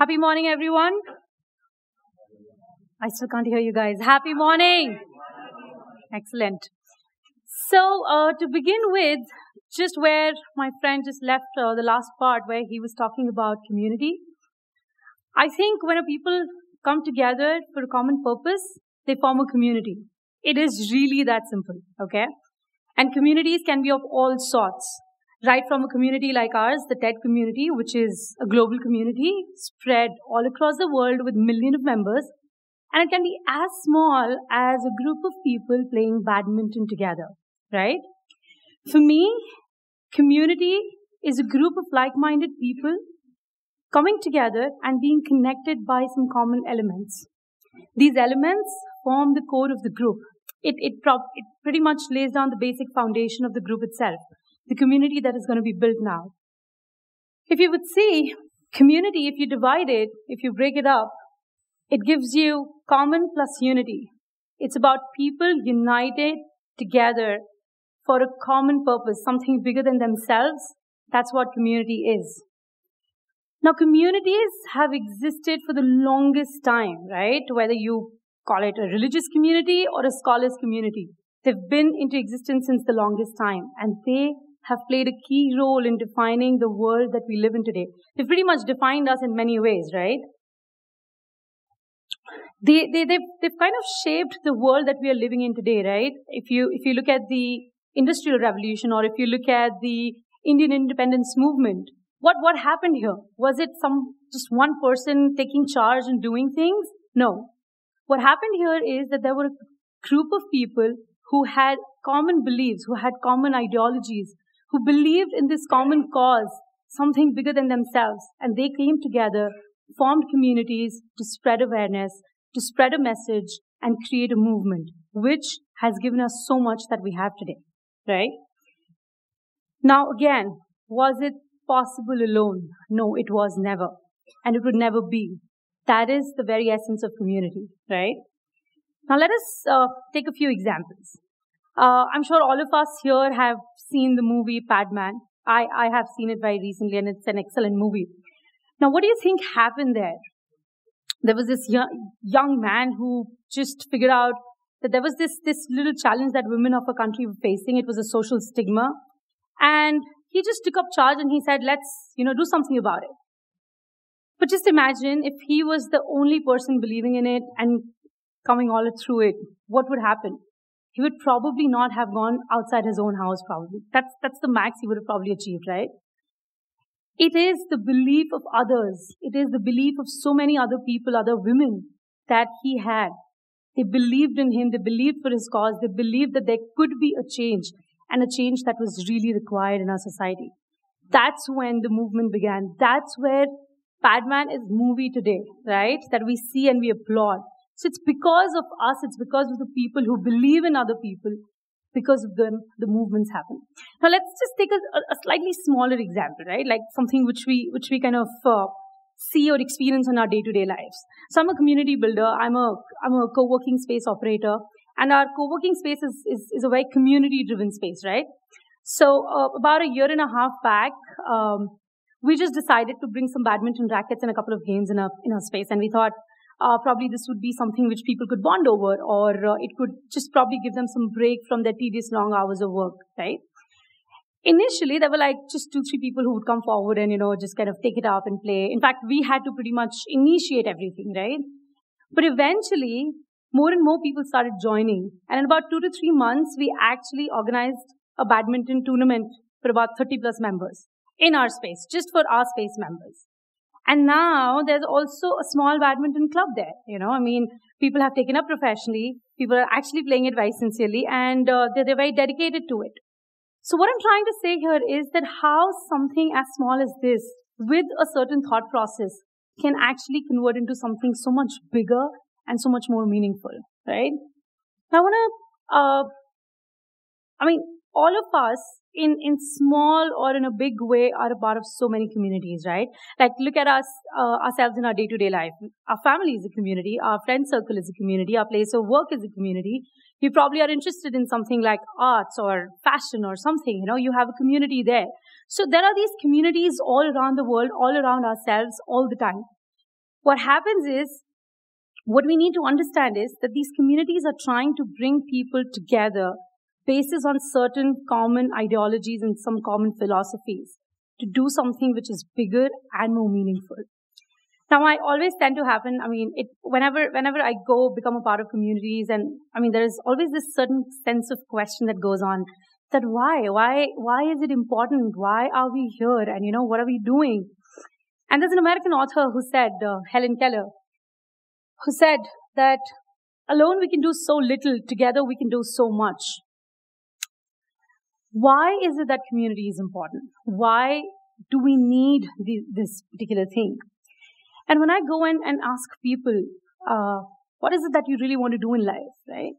Happy morning, everyone. I still can't hear you guys. Happy morning. Excellent. So to begin with, just where my friend just left the last part where he was talking about community. I think when people come together for a common purpose, they form a community. It is really that simple, okay? And communities can be of all sorts. Right from a community like ours, the TED community, which is a global community spread all across the world with millions of members. And it can be as small as a group of people playing badminton together, right? For me, community is a group of like-minded people coming together and being connected by some common elements. These elements form the core of the group. It pretty much lays down the basic foundation of the group itself, the community that is going to be built now. If you would see community, if you divide it, if you break it up, it gives you common plus unity. It's about people united together for a common purpose, something bigger than themselves. That's what community is. Now, communities have existed for the longest time, right? Whether you call it a religious community or a scholars community, they've been into existence since the longest time, and they have played a key role in defining the world that we live in today. They've pretty much defined us in many ways, right? They've kind of shaped the world that we are living in today, right? If you look at the Industrial Revolution, or if you look at the Indian independence movement, what happened here? Was it just one person taking charge and doing things? No. What happened here is that there were a group of people who had common beliefs, who had common ideologies, who believed in this common cause, something bigger than themselves. And they came together, formed communities to spread awareness, to spread a message, and create a movement, which has given us so much that we have today, right? Now, again, was it possible alone? No, it was never. And it would never be. That is the very essence of community, right? Now, let us take a few examples. I'm sure all of us here have seen the movie Padman. I have seen it very recently, and it's an excellent movie. Now, what do you think happened there? There was this young man who just figured out that there was this little challenge that women of our country were facing. It was a social stigma. And he just took up charge and he said, let's, do something about it. But just imagine if he was the only person believing in it and coming all through it, what would happen? He would probably not have gone outside his own house, probably. That's the max he would have probably achieved, right? It is the belief of others. It is the belief of so many other people, other women that he had. They believed in him. They believed for his cause. They believed that there could be a change, and a change that was really required in our society. That's when the movement began. That's where Padman is movie today, right? That we see and we applaud. So it's because of us. It's because of the people who believe in other people. Because of them, the movements happen. Now, let's just take a slightly smaller example, right? Like something which we kind of see or experience in our day-to-day lives. So I'm a community builder. I'm a co-working space operator. And our co-working space is a very community-driven space, right? So about a year and a half back, we just decided to bring some badminton rackets and a couple of games in our space. And we thought, probably this would be something which people could bond over, or it could just probably give them some break from their tedious long hours of work, right? Initially, there were like just 2-3 people who would come forward and, just kind of take it up and play. In fact, we had to pretty much initiate everything, right? But eventually, more and more people started joining. And in about 2 to 3 months, we actually organized a badminton tournament for about 30+ members in our space, just for our space members. And now there's also a small badminton club there, people have taken up professionally. People are actually playing it very sincerely, and they're very dedicated to it. So what I'm trying to say here is that how something as small as this, with a certain thought process, can actually convert into something so much bigger and so much more meaningful, right? Now I want to, all of us, in small or in a big way, are a part of so many communities, right? Like, look at us, ourselves in our day-to-day life. Our family is a community. Our friend circle is a community. Our place of work is a community. You probably are interested in something like arts or fashion or something. You have a community there. So there are these communities all around the world, all around ourselves, all the time. What happens is, what we need to understand is that these communities are trying to bring people together based on certain common ideologies and some common philosophies to do something which is bigger and more meaningful. Now, I always tend to happen, whenever I go become a part of communities, and there is always this certain sense of question that goes on, that why is it important? Why are we here? And what are we doing? And there's an American author who said, Helen Keller, who said that alone we can do so little, together we can do so much. Why is it that community is important? Why do we need this particular thing? And when I go in and ask people, what is it that you really want to do in life, right?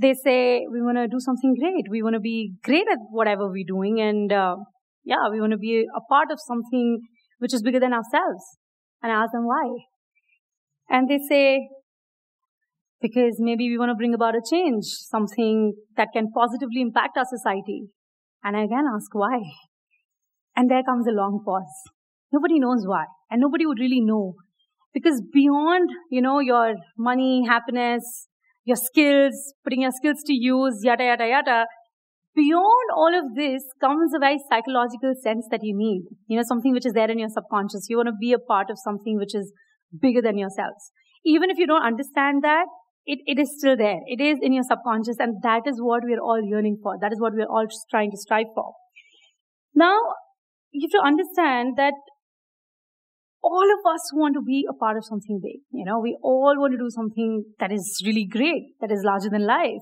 They say, we want to do something great. We want to be great at whatever we're doing. And we want to be a part of something which is bigger than ourselves. And I ask them why. And they say, because maybe we want to bring about a change, something that can positively impact our society. And I again ask why. And there comes a long pause. Nobody knows why. And nobody would really know. Because beyond, your money, happiness, your skills, putting your skills to use, yada, yada, yada, beyond all of this comes a very psychological sense that you need. Something which is there in your subconscious. You want to be a part of something which is bigger than yourselves. Even if you don't understand that, it is still there. It is in your subconscious, and that is what we're all yearning for. That is what we're all trying to strive for. Now, you have to understand that all of us want to be a part of something big. We all want to do something that is really great, that is larger than life.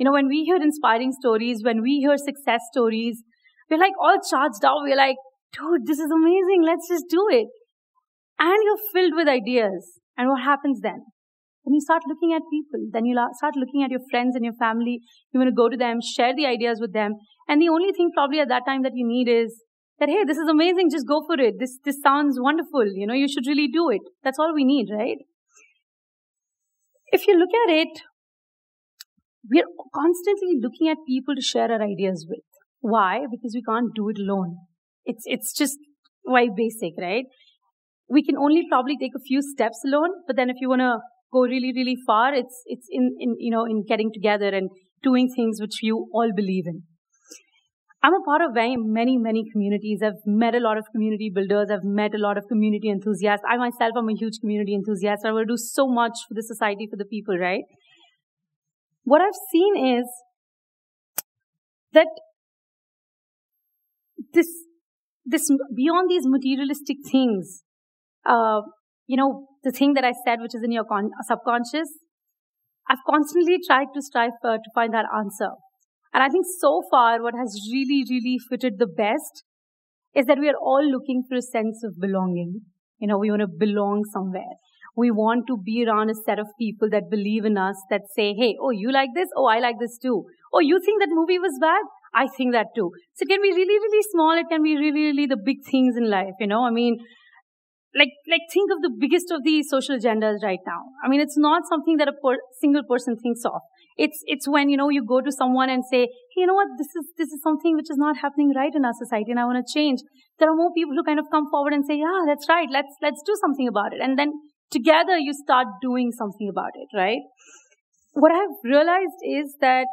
When we hear inspiring stories, when we hear success stories, we're like all charged out. We're like, dude, this is amazing. Let's just do it. And you're filled with ideas. And what happens then? Then you start looking at people. Then you start looking at your friends and your family. You want to go to them, share the ideas with them. And the only thing probably at that time that you need is, that, hey, this is amazing, just go for it. This sounds wonderful, you should really do it. That's all we need, right? If you look at it, we're constantly looking at people to share our ideas with. Why? Because we can't do it alone. It's just very basic, right? We can only probably take a few steps alone, but then if you want to go really, really far, it's in getting together and doing things which you all believe in. I'm a part of very many, many communities. I've met a lot of community builders. I've met a lot of community enthusiasts. I myself am a huge community enthusiast. I want to do so much for the society, for the people, right? What I've seen is that this beyond these materialistic things, the thing that I said, which is in your subconscious, I've constantly tried to strive to find that answer. And I think so far what has really, really fitted the best is that we are all looking for a sense of belonging. We want to belong somewhere. We want to be around a set of people that believe in us, that say, hey, oh, you like this? Oh, I like this too. Oh, you think that movie was bad? I think that too. So it can be really, really small. It can be really, really the big things in life, Like think of the biggest of the social agendas right now. It's not something that a single person thinks of. It's when, you go to someone and say, hey, you know what, this is something which is not happening right in our society and I want to change. There are more people who kind of come forward and say, yeah, that's right, let's do something about it. And then together you start doing something about it, right? What I've realized is that,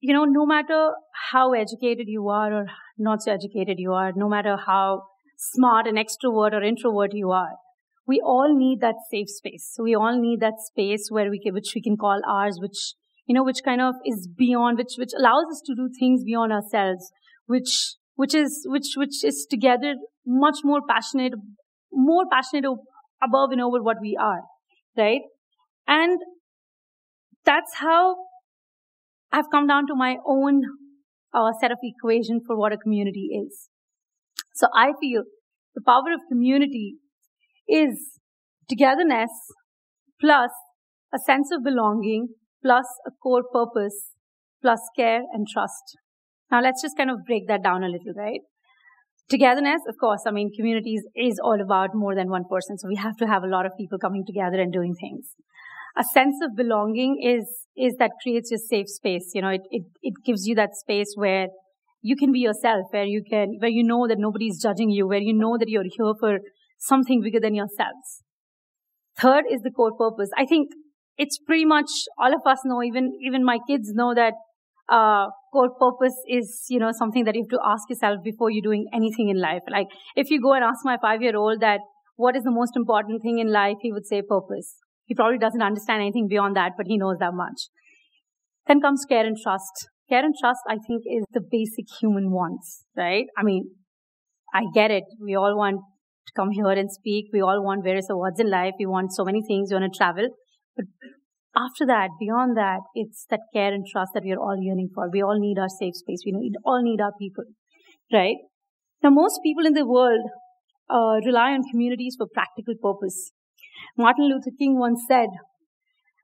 no matter how educated you are or not so educated you are, no matter how smart and extrovert or introvert you are, we all need that safe space. So we all need that space where which we can call ours, which kind of is beyond, which allows us to do things beyond ourselves, which is together much more passionate above and over what we are, right? And that's how I've come down to my own set of equation for what a community is. So I feel the power of community is togetherness plus a sense of belonging plus a core purpose plus care and trust. Now let's just kind of break that down a little, right? Togetherness, of course, communities is all about more than one person. So we have to have a lot of people coming together and doing things. A sense of belonging is that creates your safe space. It gives you that space where you can be yourself, where you know that nobody's judging you, where you know that you're here for something bigger than yourselves. Third is the core purpose. I think it's pretty much all of us know, even my kids know that core purpose is, you know, something that you have to ask yourself before you're doing anything in life. Like if you go and ask my 5-year-old that what is the most important thing in life, he would say purpose. He probably doesn't understand anything beyond that, but he knows that much. Then comes care and trust. Care and trust, I think, is the basic human wants, right? I mean, I get it. We all want to come here and speak. We all want various awards in life. We want so many things. We want to travel. But after that, beyond that, it's that care and trust that we're all yearning for. We all need our safe space. We all need our people, right? Now, most people in the world rely on communities for practical purpose. Martin Luther King once said,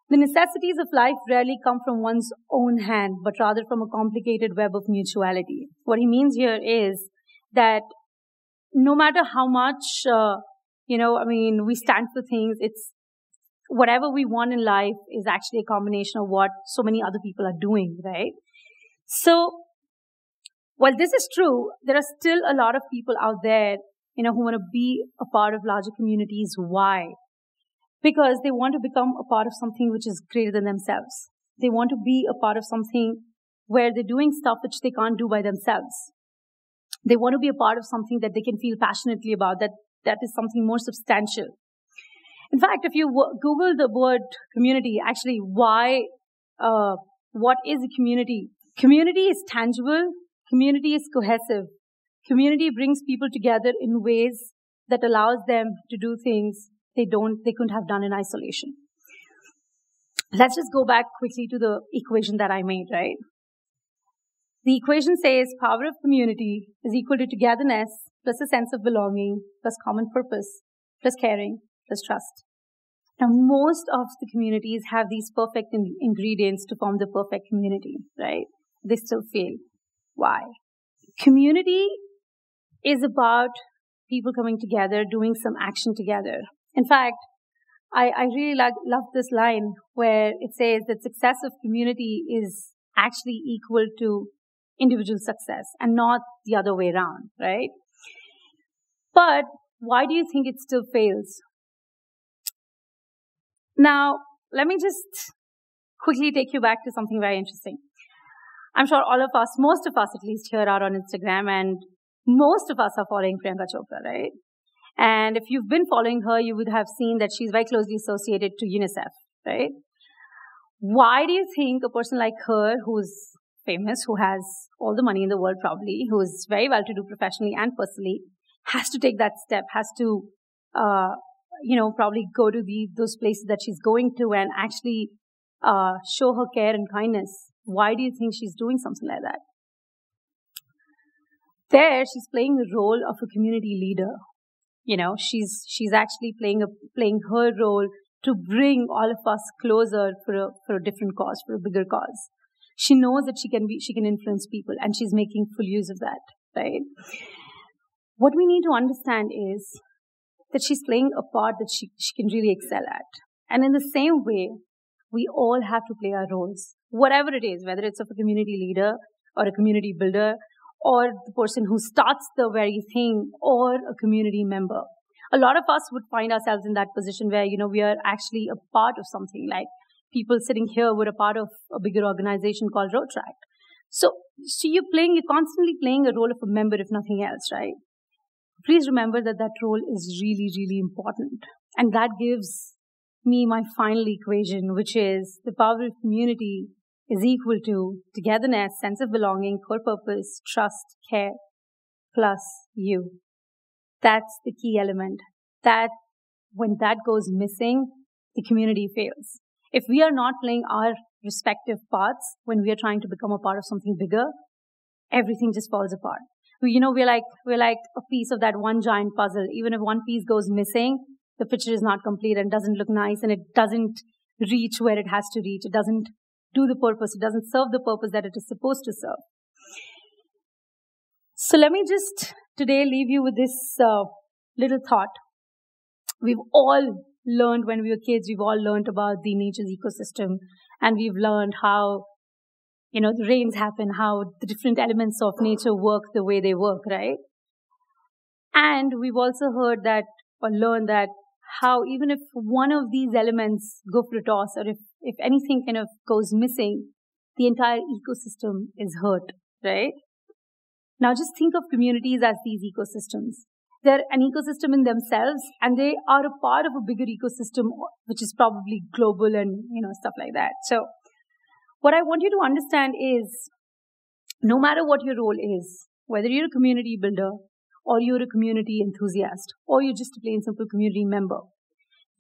"The necessities of life rarely come from one's own hand, but rather from a complicated web of mutuality." What he means here is that no matter how much, we stand for things, it's whatever we want in life is actually a combination of what so many other people are doing, right? So, while this is true, there are still a lot of people out there, you know, who want to be a part of larger communities. Why? Because they want to become a part of something which is greater than themselves. They want to be a part of something where they're doing stuff which they can't do by themselves. They want to be a part of something that they can feel passionately about, that is something more substantial. In fact, if you Google the word community, actually, what is a community? Community is tangible. Community is cohesive. Community brings people together in ways that allows them to do things they couldn't have done in isolation. Let's just go back quickly to the equation that I made, right? The equation says power of community is equal to togetherness plus a sense of belonging plus common purpose plus caring plus trust. Now, most of the communities have these perfect ingredients to form the perfect community, right? They still fail. Why? Community is about people coming together, doing some action together. In fact, I really love this line where it says that success of community is actually equal to individual success and not the other way around, right? But why do you think it still fails? Now, let me just quickly take you back to something very interesting. I'm sure all of us, most of us at least here, are on Instagram, and most of us are following Priyanka Chopra, right? And if you've been following her, you would have seen that she's very closely associated to UNICEF, right? Why do you think a person like her, who's famous, who has all the money in the world probably, who is very well-to-do professionally and personally, has to take that step, has to, probably go to those places that she's going to and actually show her care and kindness? Why do you think she's doing something like that? There, she's playing the role of a community leader. You know, she's actually playing her role to bring all of us closer for a different cause, for a bigger cause. She knows that she can influence people, and she's making full use of that, right? What we need to understand is that she's playing a part that she can really excel at. And in the same way, we all have to play our roles, whatever it is, whether it's of a community leader or a community builder, or the person who starts the very thing, or a community member. A lot of us would find ourselves in that position where, you know, we are actually a part of something. Like people sitting here were a part of a bigger organization called Rotaract. So you're constantly playing a role of a member, if nothing else, right? Please remember that role is really, really important. And that gives me my final equation, which is the power of community is equal to togetherness, sense of belonging, core purpose, trust, care, plus you. That's the key element. That when that goes missing, the community fails. If we are not playing our respective parts when we are trying to become a part of something bigger, everything just falls apart. We're like a piece of that one giant puzzle. Even if one piece goes missing, the picture is not complete and doesn't look nice, and it doesn't reach where it has to reach. It doesn't do the purpose. It doesn't serve the purpose that it is supposed to serve. So let me just today leave you with this little thought. We've all learned when we were kids, we've all learned about the nature's ecosystem, and we've learned how, you know, the rains happen, how the different elements of nature work the way they work, right? And we've also heard that, or learned that, how even if one of these elements go for a toss, or if anything kind of goes missing, the entire ecosystem is hurt, right? Now just think of communities as these ecosystems. They're an ecosystem in themselves, and they are a part of a bigger ecosystem, which is probably global and, you know, stuff like that. So what I want you to understand is, no matter what your role is, whether you're a community builder, or you're a community enthusiast, or you're just a plain simple community member,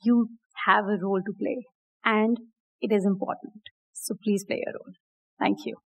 you have a role to play, and it is important. So please play your role. Thank you.